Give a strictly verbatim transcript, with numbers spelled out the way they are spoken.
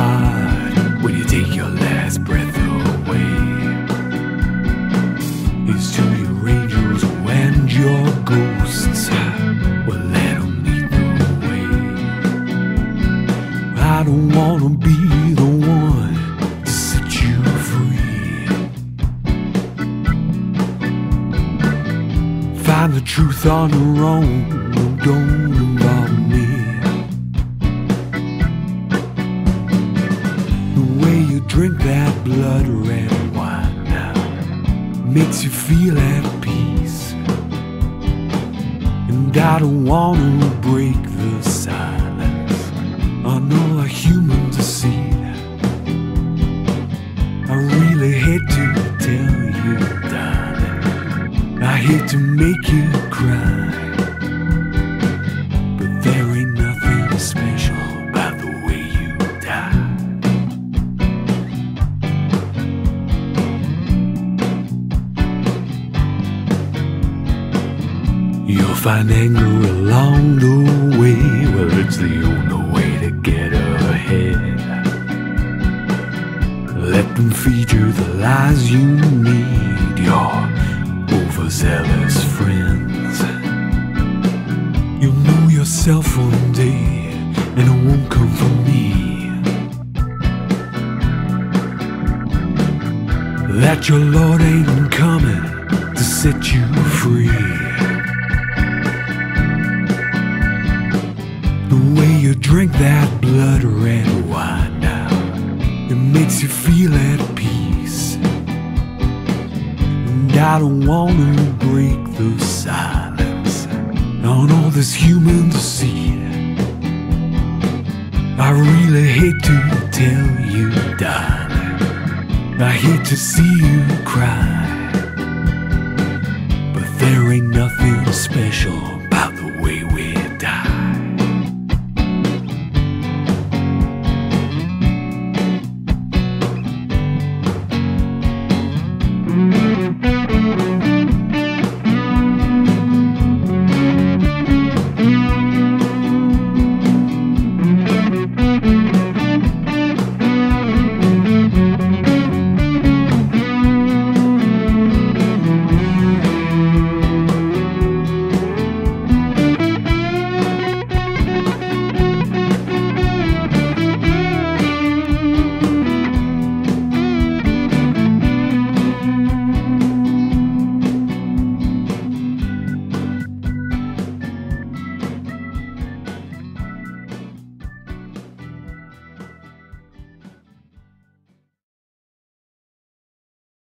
hard when you take your last breath away. It's to your angels and your ghosts, well, let them lead the way. I don't want to be the one to set you free. Find the truth on your own, don't involve me. Drink that blood red wine now, makes you feel at peace. And I don't want to break the silence on all our human deceit. I really hate to tell you, darling, I hate to make you cry, but there ain't nothing special about the way you die. You'll find anger along the way, well, it's the only way to get ahead. Let them feed you the lies you need, your overzealous friends. You'll know yourself one day, and it won't come from me. That your Lord ain't coming to set you free. You drink that blood red wine now, it makes you feel at peace. And I don't want to break the silence on all this human deceit. I really hate to tell you, darling, I hate to see you cry, but there ain't nothing special